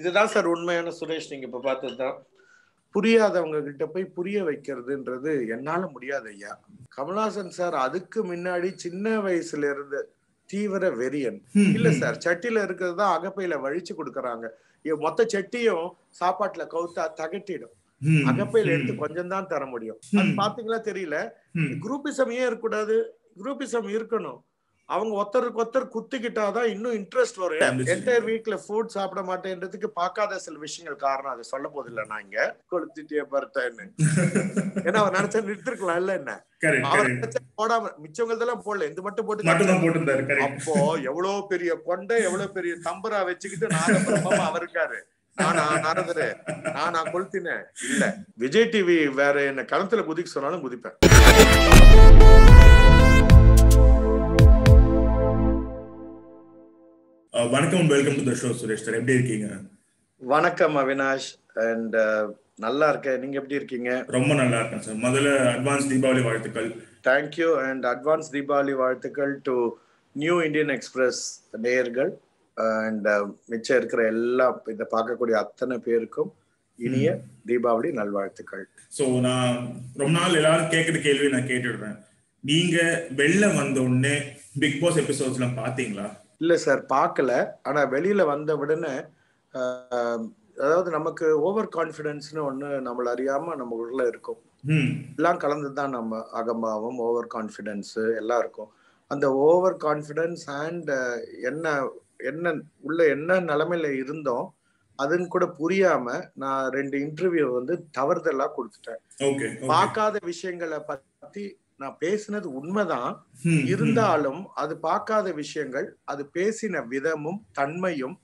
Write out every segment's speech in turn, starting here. இதுதான் சார் உண்மையான சுரேஷ். நீங்க இப்ப பார்த்ததுதான். புரியாதவங்க கிட்ட போய் புரிய வைக்கிறதுன்றது என்னால முடியாது ஐயா. கமல்ஹாசன் சார் அதுக்கு முன்னாடி சின்ன வயசுல இருந்து தீவிர வெறியன் இல்ல சார். சட்டியில இருக்கிறதா அகப்பையில வழிச்சு கொடுக்கறாங்க. மொத்த சட்டியும் சாப்பாட்டுல கவுத்தா தகட்டிடும். அகப்பையில எடுத்து கொஞ்சம் தான் தர முடியும். அது பாத்தீங்களா தெரியல. குரூப்பிசம் ஏன் இருக்கக்கூடாது? குரூப்பிசம் இருக்கணும். அவங்க ஒருத்தருக்கு ஒருத்தர் குத்திக்கிட்டாதான் இன்னும் இன்ட்ரெஸ்ட் வரும். என்டையர் வீக்ல ஃபுட் சாப்பிட மாட்டேன்றதுக்கு பார்க்காத சில விஷயங்கள் காரணம். அதை சொல்ல போதில்லை. நான் இங்க கொளுத்திட்டே பார்த்தேன்னு ஏன்னா அவர் நினைச்சா நிறுத்திருக்கலாம் இல்ல என்ன. அவர் நினைச்சா போடாம மிச்சவங்கள்தெல்லாம் போடல, இந்த மட்டும் போட்டு. அப்போ எவ்வளவு பெரிய கொண்டை, எவ்வளவு பெரிய தம்பரா வச்சுக்கிட்டு நாகப்பரமா அவர் இருக்காரு. நானா நாரதரு, நானா கொளுத்தினேன் இல்ல. விஜய் டிவி வேற என்ன களத்துல குதிக்க சொன்னாலும் குதிப்பேன். வணக்கம், welcome to the show Suresh sir. எப்படி இருக்கீங்க? வணக்கம் அவினாஷ். அண்ட் நல்லா இருக்கேன். நீங்க எப்படி இருக்கீங்க? ரொம்ப நல்லா இருக்கேன் சார். முதல்ல அட்வான்ஸ் தீபாவளி வாழ்த்துக்கள். Thank you. And advance Deepavali வாழ்த்துக்கள் டு நியூ இந்தியன் எக்ஸ்பிரஸ் நேயர்கள் அண்ட் மிச்சம் இருக்கிற எல்லா இதை பார்க்கக்கூடிய அத்தனை பேருக்கும் இனிய தீபாவளி நல்வாழ்த்துக்கள். ஸோ நான் ரொம்ப நாள் எல்லாரும் கேட்குற கேள்வி நான் கேட்டுடுறேன். நீங்க வெளில வந்த உடனே பிக் பாஸ் எபிசோட்ஸ்லாம் பார்த்தீங்களா? இல்லை சார், பார்க்கல. ஆனால் வெளியில வந்த உடனே அதாவது நமக்கு ஓவர் கான்ஃபிடென்ஸ்னு ஒன்று நம்மளை அறியாம நம்ம உள்ள இருக்கும். எல்லாம் கலந்துதான் நம்ம அகம்பாவம், ஓவர் கான்ஃபிடென்ஸ் எல்லாம் இருக்கும். அந்த ஓவர் கான்ஃபிடென்ஸ் அண்ட் என்ன என்ன உள்ள என்ன நிலைமையில இருந்தோம் அதுன்னு கூட புரியாம நான் 2 இன்டர்வியூ வந்து தவறுதெல்லாம் கொடுத்துட்டேன். பார்க்காத விஷயங்களை பத்தி நான் பேசினது உண்மைதான், இருந்தாலும் அது பார்க்காத விஷயங்கள், அது பேசின விதமும் தன்மையும்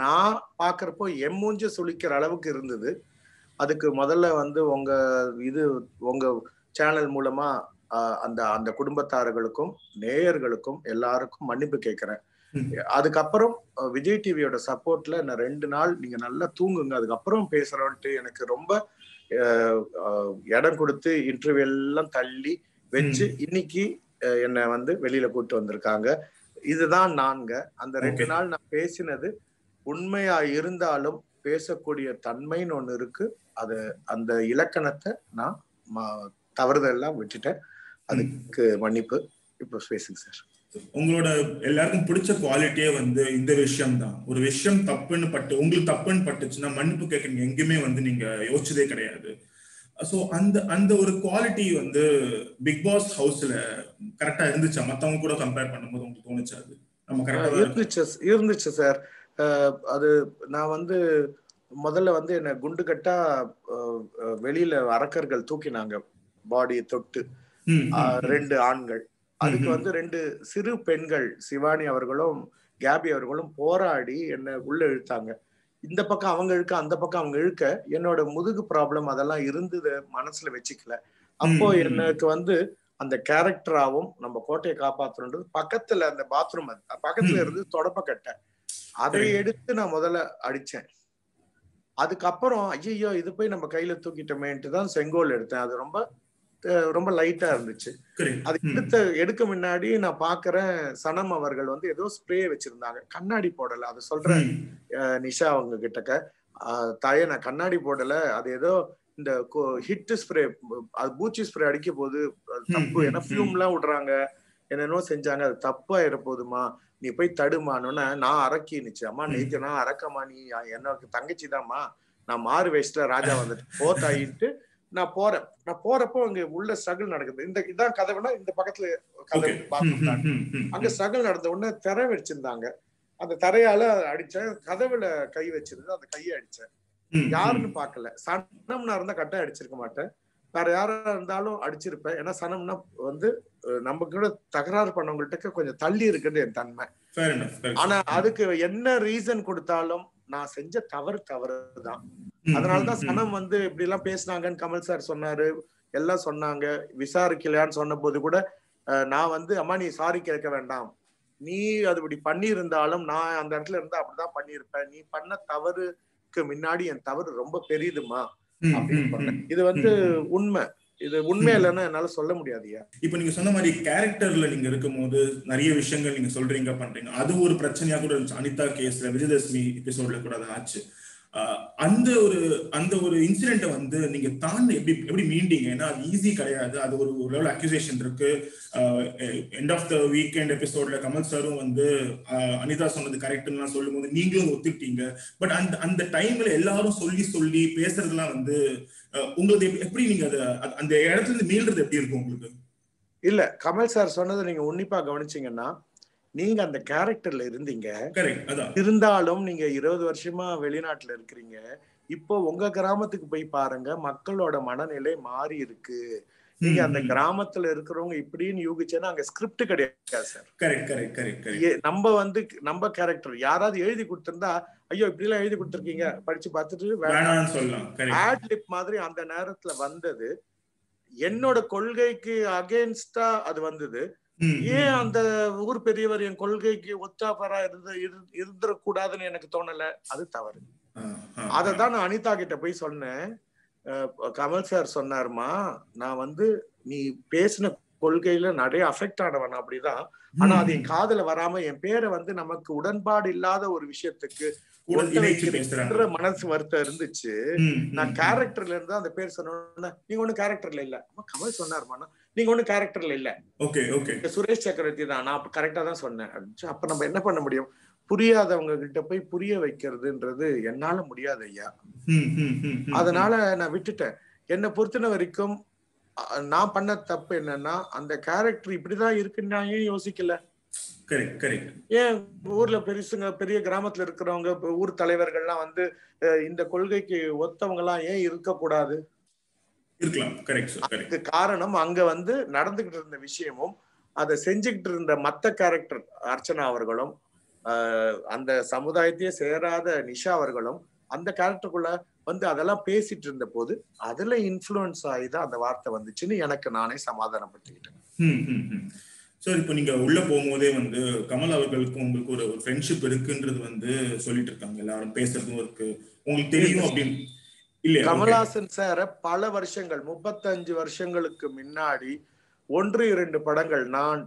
நான் பாக்குறப்போ எம்மூஞ்ச சுளிக்கிற அளவுக்கு இருந்தது. அதுக்கு முதல்ல வந்து உங்க சேனல் மூலமா அந்த அந்த குடும்பத்தார்களுக்கும் நேயர்களுக்கும் எல்லாருக்கும் மன்னிப்பு கேட்கிறேன். அதுக்கப்புறம் விஜய் டிவியோட சப்போர்ட்ல நான் 2 நாள் நீங்க நல்லா தூங்குங்க அதுக்கப்புறம் பேசுறோன்ட்டு எனக்கு ரொம்ப இடம் கொடுத்து இன்டர்வியூ எல்லாம் தள்ளி வச்சு இன்னைக்கு என்னை வந்து வெளியில கூப்பிட்டு வந்திருக்காங்க. இதுதான் நாங்க அந்த 2 நாள் நான் பேசினது உண்மையா இருந்தாலும் பேசக்கூடிய தன்மைன்னு ஒண்ணு இருக்கு. அது அந்த இலக்கணத்தை நான் தவறுதெல்லாம் விட்டுட்டேன். அதுக்கு மன்னிப்பு. இப்ப பேசுங்க சார். உங்களோட எல்லாருக்கும் பிடிச்ச குவாலிட்டியே வந்து இந்த விஷயம் தான். ஒரு விஷயம் தப்புன்னு பட்டு உங்களுக்கு தப்புன்னு பட்டுச்சுன்னா மன்னிப்பு கேட்க எங்கேயுமே வந்து நீங்க யோசிச்சதே கிடையாது. சோ அந்த ஒரு குவாலிட்டி வந்து பிக் பாஸ் ஹவுஸ்ல கரெக்டா இருந்துச்சா? மத்தவங்க கூட கம்பேர் பண்ணும்போது உங்களுக்கு தோணுச்சா? அது நம்ம கரெக்டா இருந்துச்சு சார். அது நான் வந்து முதல்ல வந்து என்ன குண்டு கட்டா வெளியில அரக்கர்கள் தூக்கினாங்க. பாடியை தொட்டு 2 ஆண்கள். அதுக்கு வந்து 2 சிறு பெண்கள் சிவானி அவர்களும் கேபி அவர்களும் போராடி என்ன உள்ள இழுத்தாங்க. இந்த பக்கம் அவங்க இழுக்க, அந்த பக்கம் அவங்க இழுக்க என்னோட முதுகு ப்ராப்ளம் அதெல்லாம் இருந்தது. மனசுல வச்சுக்கல. அப்போ எனக்கு வந்து அந்த கேரக்டராவும் நம்ம கோட்டையை காப்பாற்றணுன்றது பக்கத்துல அந்த பாத்ரூம் பக்கத்துல இருந்து தொடப்ப கட்டேன். அதை எடுத்து நான் முதல்ல அடிச்சேன். அதுக்கப்புறம் ஐயோ இது போய் நம்ம கையில தூக்கிட்டோமேன்ட்டு தான் செங்கோல் எடுத்தேன். அது ரொம்ப ரொம்ப லைட்டா இருந்துச்சு. அது எடுக்க முன்னாடி நான் பாக்குறேன் சனம் அவர்கள் வந்து ஏதோ ஸ்ப்ரே வச்சிருந்தாங்க. கண்ணாடி போடல. அது சொல்றேன் நிஷா அவங்க கிட்டக்க, தாயே நான் கண்ணாடி போடல, அது ஏதோ இந்த ஹிட் ஸ்ப்ரே, அது பூச்சி ஸ்ப்ரே அடிக்க போது தப்பு, ஏன்னா ஃபியூம் எல்லாம் விடுறாங்க, என்னென்னோ செஞ்சாங்க, அது தப்பா இருப்போதுமா, நீ போய் தடுமானோன்னா நான் அரக்கினுச்சு. அம்மா நேத்து நான் அரக்கம்மா, நீ என்னோட தங்கச்சிதாம்மா, நான் மாறு வயசுல ராஜா வந்துட்டு போத்தாயிட்டு நான் போறேன். நான் போறப்போ அங்க உள்ள ஸ்ட்ரகிள் நடக்குது. இந்த இதான் கதவுனா இந்த பக்கத்துல கதவு அங்க ஸ்ட்ரகிள் நடந்த உடனே திரை வச்சிருந்தாங்க. அந்த திரையால அடிச்சேன். கதவுல கை வச்சிருந்து அந்த கையை அடிச்சேன். யாருன்னு பாக்கல. சனம்னா இருந்தா கட்டாயம் அடிச்சிருக்க மாட்டேன். வேற யாரா இருந்தாலும் அடிச்சிருப்பேன். ஏன்னா சனம்னா வந்து நம்ம கூட தகராறு பண்ணவங்கள்ட்ட கொஞ்சம் தள்ளி இருக்குது என் தன்மை. ஆனா அதுக்கு என்ன ரீசன் கொடுத்தாலும் நான் செஞ்ச தவறுதான். அதனாலதான் சனம் வந்து இப்படி எல்லாம் பேசினாங்கன்னு கமல் சார் சொன்னாரு. எல்லாம் சொன்னாங்க. விசாரிக்கலையான்னு சொன்ன போது கூட நான் வந்து அம்மா நீ சாரி கேட்க வேண்டாம், நீ அதுபடி பண்ணி இருந்தாலும் நான் அந்த இடத்துல இருந்தா அப்படிதான் பண்ணிருப்பேன், நீ பண்ண தவறுக்கு முன்னாடி என் தவறு ரொம்ப பெரியதுமா அப்படின்னு சொன்னேன். இது வந்து உண்மை. இது உண்மை இல்லைன்னா என்னால சொல்ல முடியாதுயா. இப்ப நீங்க சொன்ன மாதிரி கேரக்டர்ல நீங்க இருக்கும் போது நிறைய விஷயங்கள் நீங்க சொல்றீங்க பண்றீங்க. அது ஒரு பிரச்சனையா கூட இருந்துச்சு. அனிதா கேஸ்ல விஜயதசமி எபிசோட்ல கூட ஆச்சு. அந்த ஒரு இன்சிடென்ட் வந்து நீங்க தான் எப்படி மீண்டிங்க? ஏன்னா அது ஈஸி கிடையாது. அது ஒரு லெவல் அக்யூசேஷன் இருக்கு. எண்ட் ஆஃப் த வீக்கெண்ட் எபிசோட்ல கமல் சாரும் வந்து அனிதா சொன்னது கரெக்ட்னு சொல்லும் போது நீங்களும் ஒத்துக்கிட்டீங்க. பட் அந்த டைம்ல எல்லாரும் சொல்லி பேசுறதுலாம் வந்து உங்களுக்கு எப்படி நீங்க அந்த இடத்துல இருந்து மீள்றது எப்படி இருக்கும் உங்களுக்கு? இல்ல, கமல் சார் சொன்னதை நீங்க உன்னிப்பா கவனிச்சீங்கன்னா நீங்க அந்த கேரக்டர்ல இருந்தீங்க. இருந்தாலும் நீங்க 20 வருஷமா வெளிநாட்டுல இருக்கிறீங்க. இப்போ உங்க கிராமத்துக்கு போய் பாருங்க, மக்களோட மனநிலை மாறி இருக்கு. நீங்க அந்த கிராமத்துல இருக்கிறவங்க இப்படின்னு யூகிச்சேன்னா அங்க ஸ்கிரிப்ட் கிடையாது சார். Correct correct correct. நம்ம வந்து நம்ம கேரக்டர் யாராவது எழுதி கொடுத்திருந்தா ஐயோ இப்படி எல்லாம் எழுதி கொடுத்திருக்கீங்க படிச்சு பார்த்துட்டு ஆட் லிப் மாதிரி அந்த நேரத்துல வந்தது என்னோட கொள்கைக்கு அகேன்ஸ்டா அது வந்தது. ஏன் அந்த ஊர் பெரியவர் என் கொள்கைக்கு ஒத்தாபரா இருந்துடக்கூடாதுன்னு எனக்கு தோணல. அது தவறு. அததான் நான் அனிதா கிட்ட போய் சொன்னேன். கமல் சார் சொன்னாருமா, நான் வந்து நீ பேசின கொள்கையில நிறைய அஃபெக்ட் ஆனவன் அப்படிதான், ஆனா அது என் காதுல வராம என் பேரை வந்து நமக்கு உடன்பாடு இல்லாத ஒரு விஷயத்துக்கு மனசு வருத்தம் இருந்துச்சு. நான் கேரக்டர்ல இருந்தா அந்த பேர் சொன்ன நீங்க ஒண்ணு கேரக்டர்ல இல்ல. கமல் சொன்னாருமாண்ணா நீங்க ஒண்ணு கேரக்டர்ல இல்ல. ஓகே ஓகே சுரேஷ் சக்கரவர்த்தி தான், நான் கரெக்டா தான் சொன்னேன். அப்ப நம்ம என்ன பண்ண முடியும்? புரியாதவங்க கிட்ட போய் புரிய வைக்கிறதுன்றது என்னால முடியாது ஐயா. அதனால நான் விட்டுட்டேன். என்னை பொறுத்தின வரைக்கும் நான் பண்ண தப்பு என்னன்னா அந்த கேரக்டர் இப்படிதான் இருக்குன்னு நான் ஏன் யோசிக்கல. ஏன் ஊர்ல பெருசுங்க பெரிய கிராமத்துல இருக்கிறவங்க ஊர் தலைவர்கள்லாம் வந்து இந்த கொள்கைக்கு ஒத்தவங்க எல்லாம் ஏன் இருக்க கூடாது? அதுக்கு காரணம் அங்க வந்து நடந்துகிட்டு இருந்த விஷயமும் அதை செஞ்சுக்கிட்டு இருந்த மத்த கேரக்டர் அர்ச்சனா அவர்களும் அந்த சமுதாயத்தையே சேராத நிஷா அவர்களும் அந்த கேரக்டருக்குள்ள வந்து அதெல்லாம் பேசிட்டு இருந்த போது அதுல இன்ஃப்ளூயன்ஸ் ஆகிதான் அந்த வார்த்தை வந்துச்சுன்னு எனக்கு நானே சமாதானப்படுத்திக்கிட்டேன். சார், இப்போ நீங்க உள்ள போகும்போதே வந்து கமல் அவர்களுக்கு உங்களுக்கு ஒரு ஃப்ரெண்ட்ஷிப் இருக்குன்றது வந்து சொல்லிட்டு இருக்காங்க. எல்லாரும் பேசுறதும் இருக்கு உங்களுக்கு தெரியும் அப்படின்னு இல்ல? கமல்ஹாசன் சார பல வருஷங்கள் 35 வருஷங்களுக்கு முன்னாடி 1-2 படங்கள் நான்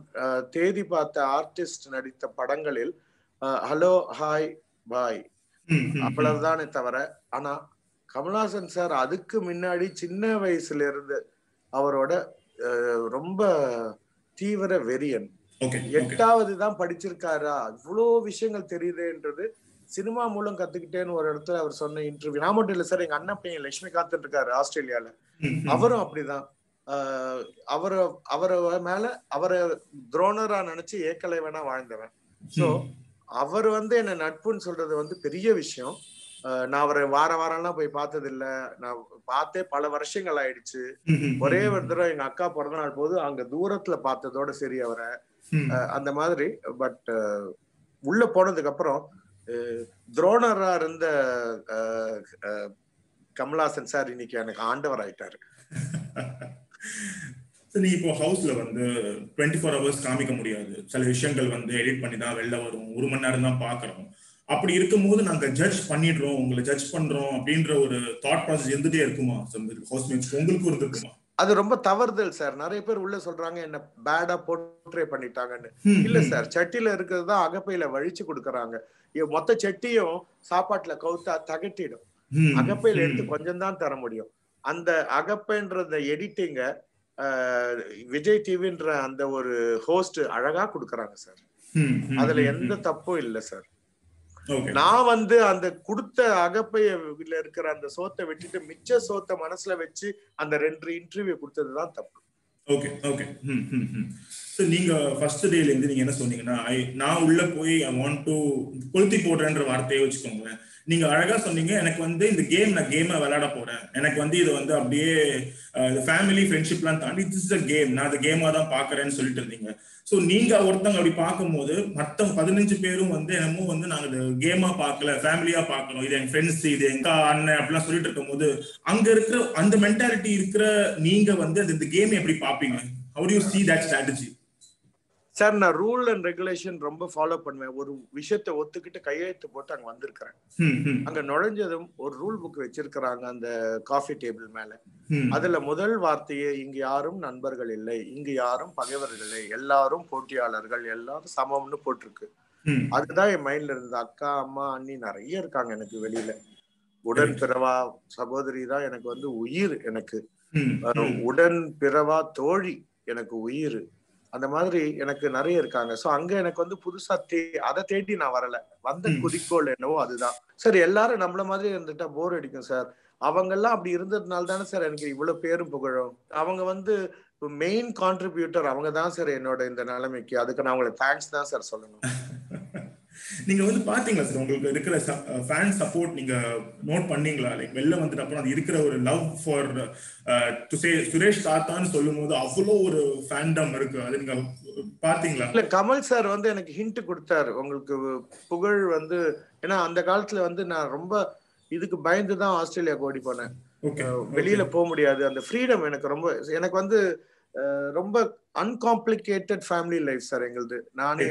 தேதி பார்த்த ஆர்டிஸ்ட் நடித்த படங்களில் ஹலோ ஹாய் பாய் அவ்வளவுதானே தவிர, ஆனா கமல்ஹாசன் சார் அதுக்கு முன்னாடி சின்ன வயசுல இருந்து அவரோட ரொம்ப தீவிர வெறியன். 8ஆவது தான் படிச்சிருக்காரா, இவ்வளோ விஷயங்கள் தெரியுதுன்றது சினிமா மூலம் கத்துக்கிட்டேன்னு ஒரு இடத்துல அவர் சொன்ன இன்டர்வியூ. நான் மட்டும் இல்லை சார், எங்க அண்ணன் பையன் லட்சுமிகாந்த் இருக்காரு ஆஸ்திரேலியால, அவரும் அப்படிதான். அவரை மேல அவரை துரோணரா நினைச்சு ஏக்கலைவனா வாழ்ந்தவன். சோ அவர் வந்து என்ன நட்புன்னு சொல்றது வந்து பெரிய விஷயம். நான் அவரை வாரம்லாம் போய் பார்த்தது இல்ல, நான் பார்த்தே பல வருஷங்கள் ஆயிடுச்சு. ஒரே ஒரு தடவை எங்க அக்கா பிறந்த நாள் போது அங்க தூரத்துல பார்த்ததோட சரி அவரை அந்த மாதிரி. பட் உள்ள போனதுக்கு அப்புறம் துரோணரா இருந்த கமல்ஹாசன் சார் இன்னைக்கு எனக்கு ஆண்டவர் ஆயிட்டாரு. நீ இப்போ ஹவுஸ்ல வந்து 24 ஹவர்ஸ் காமிக்க முடியாது. சில விஷயங்கள் வந்து எடிட் பண்ணி தான் வெளில வரும். 1 மணி நேரம் தான் பாக்குறோம். அப்படி இருக்கும்போது நாங்க ஜட்ஜ் பண்ணிடுறோம், உங்களை ஜட்ஜ் பண்றோம் அப்படின்ற ஒரு தாட் ப்ராசஸ் இருந்துட்டே இருக்குமா ஹவுஸ்மேட்ஸ் உங்களுக்கு இருந்துருக்குமா? அது ரொம்ப தவறுதல் சார். நிறைய பேர் உள்ள சொல்றாங்க என்ன பேடா போர்ட்ரே பண்ணிட்டாங்கன்னு. இல்ல சார், சட்டியில இருக்கிறதுதான் அகப்பையில வழிச்சு கொடுக்கறாங்க. மொத்த சட்டியும் சாப்பாட்டுல கவுத்தா தகட்டிடும். அகப்பையில எடுத்து கொஞ்சம் தான் தர முடியும். அந்த அகப்பைன்றத எடிட்டிங்க விஜய் டிவின்ற அந்த ஒரு ஹோஸ்ட் அழகா கொடுக்கறாங்க சார். அதுல எந்த தப்பும் இல்ல சார். நான் வந்து அந்த கொடுத்த அகப்பையில இருக்கிற அந்த சோத்தை விட்டுட்டு மிச்ச சோத்தை மனசுல வச்சு அந்த 2 இன்டர்வியூ கொடுத்ததுதான் தப்பு. Okay okay. நீங்க ஃபர்ஸ்ட் டேல இருந்து நீங்க என்ன சொன்னீங்கன்னா நான் உள்ள போய் ஐ வாண்ட் டு கொளுத்தி போடுறேன்ற வார்த்தையை வச்சுக்கோங்களேன். நீங்க அழகா சொன்னீங்க, எனக்கு வந்து இந்த கேம் நான் கேமை விளையாட போறேன். எனக்கு வந்து இது வந்து அப்படியே ஃபேமிலி ஃப்ரெண்ட்ஷிப்லாம் தாண்டி திஸ் இஸ் அ கேம், நான் அது கேமா தான் பாக்குறேன்னு சொல்லிட்டு இருந்தீங்க. ஸோ நீங்க ஒருத்தவங்க அப்படி பார்க்கும்போது மற்ற 15 பேரும் வந்து என்னமோ வந்து நாங்க இது கேமா பார்க்கல ஃபேமிலியா பார்க்கணும், இது என் ஃப்ரெண்ட்ஸ் இது எங்க அண்ணன் அப்படிலாம் சொல்லிட்டு இருக்கும் போது அங்க இருக்கிற அந்த மென்டாலிட்டி இருக்கிற நீங்க வந்து அது இந்த கேம் எப்படி பாப்பீங்க? How do you see that strategy? Sir, நான் ரூல் அண்ட் ரெகுலேஷன் ரொம்ப ஃபாலோ பண்ணுவேன். ஒரு விஷயத்த ஒத்துக்கிட்டு கையெழுத்து போட்டு அங்க வந்திருக்கிறேன். அங்க நுழைஞ்சதும் ஒரு ரூல் புக் வச்சிருக்கிறாங்க அந்த காஃபி டேபிள் மேல. அதுல முதல் வார்த்தையே இங்கு யாரும் நண்பர்கள் இல்லை, இங்கு யாரும் பகைவர்கள் இல்லை, எல்லாரும் போட்டியாளர்கள், எல்லாரும் சமம்னு போட்டிருக்கு. அதுதான் என் மைண்ட்ல இருந்தது. அக்கா அம்மா அண்ணி நிறைய இருக்காங்க எனக்கு வெளியில. உடன் பிறவா சகோதரி தான் எனக்கு வந்து உயிர், எனக்கு உடன் பிறவா தோழி எனக்கு உயிர், அந்த மாதிரி எனக்கு நிறைய இருக்காங்க. சோ அங்க எனக்கு வந்து புதுசா அதை தேடி நான் வரல, வந்த குறிக்கோள் என்னவோ அதுதான் சார். எல்லாரும் நம்மள மாதிரி இருந்துட்டா போர் அடிக்கும் சார். அவங்க எல்லாம் அப்படி இருந்ததுனால தானே சார் எனக்கு இவ்வளவு பேரும் புகழும். அவங்க வந்து மெயின் கான்ட்ரிபியூட்டர் அவங்க தான் சார் என்னோட இந்த நிலைமைக்கு. அதுக்கு நான் அவங்களுக்கு தேங்க்ஸ் தான் சார் சொல்லணும். நீங்க வந்து பாத்தீங்களா சார் உங்களுக்கு இருக்கிற ஃபேன் சப்போர்ட் நீங்க நோட் பண்ணீங்களா? லைக் வெளில வந்துட்டு அப்புறம் அது இருக்கிற ஒரு லவ் ஃபார் சுரேஷ் தாத்தான்னு சொல்லும் போது அவ்வளோ ஒரு ஃபேண்டம் இருக்கு, அது நீங்க பாத்தீங்களா? இல்ல கமல் சார் வந்து எனக்கு ஹிண்ட் கொடுத்தாரு உங்களுக்கு புகழ் வந்து. ஏன்னா அந்த காலத்துல வந்து நான் ரொம்ப இதுக்கு பயந்துதான் ஆஸ்திரேலியாவுக்கு ஓடி போனேன். வெளியில போக முடியாது, அந்த ஃப்ரீடம் எனக்கு ரொம்ப, எனக்கு வந்து ரொம்ப அன்காம்ப்ளிகேட்டட் ஃபேமிலி லைஃப் சார் எங்களுது. நானே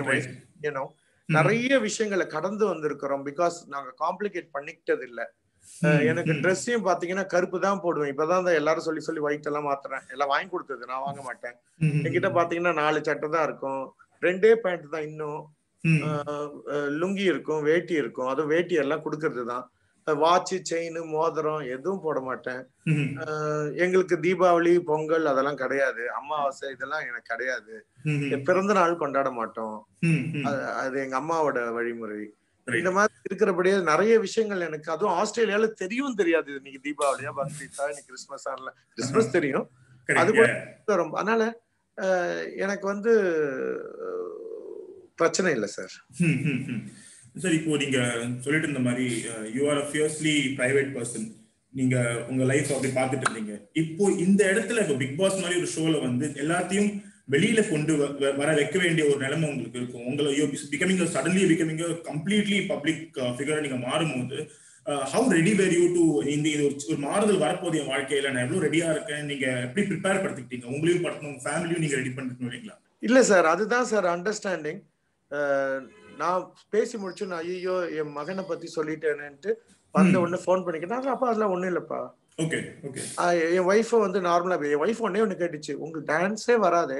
ஏனோ நிறைய விஷயங்களை கடந்து வந்திருக்கிறோம் பிகாஸ் நாங்க காம்ப்ளிகேட் பண்ணிக்கிட்டது இல்ல. எனக்கு ட்ரெஸ்ஸையும் பாத்தீங்கன்னா கருப்பு தான் போடுவேன். இப்பதான் எல்லாரும் சொல்லி சொல்லி ஒயிட் எல்லாம் மாத்துறேன், எல்லாம் வாங்கி கொடுத்தது நான் வாங்க மாட்டேன். என்கிட்ட பாத்தீங்கன்னா 4 சட்டை தான் இருக்கும், 2 பேண்ட் தான், இன்னும் லுங்கி இருக்கும், வேட்டி இருக்கும், அதுவும் வேட்டி எல்லாம் கொடுக்கறது தான். வாட்சு செயின் மோதிரம் எதுவும் போட மாட்டேன். எங்களுக்கு தீபாவளி பொங்கல் அதெல்லாம் கிடையாது, அமாவாசை இதெல்லாம் எனக்கு கிடையாது, பிறந்த நாள் கொண்டாட மாட்டோம், அது எங்க அம்மாவோட வழிமுறை. இந்த மாதிரி இருக்கிறபடியே நிறைய விஷயங்கள் எனக்கு அதுவும் ஆஸ்திரேலியால தெரியும் தெரியாது. இன்னைக்கு தீபாவளியா பக்ரீத்தா இன்னைக்கு கிறிஸ்துமஸ், கிறிஸ்துமஸ் தெரியும் அது கூட ரொம்ப. அதனால எனக்கு வந்து பிரச்சனை இல்லை சார். சார் இப்போ நீங்க சொல்லிட்டு இருந்த மாதிரி you are a fiercely private person, நீங்க உங்க லைஃப் அப்படி பார்த்துட்டு இருந்தீங்க. இப்போ இந்த இடத்துல இப்போ பிக் பாஸ் மாதிரி ஒரு ஷோல வந்து எல்லாத்தையும் வெளியில கொண்டு வர வைக்க வேண்டிய ஒரு நிலைமை உங்களுக்கு இருக்கும். உங்களை becoming suddenly becoming completely public ஃபிகரை நீங்க மாறும்போது how ready were you to இந்த இது ஒரு மாறுதல் வரப்போது என் வாழ்க்கையில நான் எவ்வளவு ரெடியா இருக்கேன், நீங்க எப்படி ப்ரிப்பேர் படுத்திக்கிட்டீங்க? உங்களையும் படுத்தணும், ஃபேமிலியும் நீங்க ரெடி பண்ணிருக்கணும் இல்லைங்களா? இல்ல சார், அதுதான் சார் அண்டர்ஸ்டாண்டிங். நான் பேசி முடிச்சு நான் ஐயோ என் மகனை பத்தி சொல்லிட்டேன்னுட்டு வந்த உடனே போன் பண்ணிக்கிட்டேன். அப்பா அதெல்லாம் ஒண்ணும் இல்லப்பா, என் ஒய்ஃபை வந்து நார்மலா என் ஒய்ஃப் ஒன்னே ஒண்ணு கேட்டுச்சு, உங்களுக்கு டான்ஸே வராது,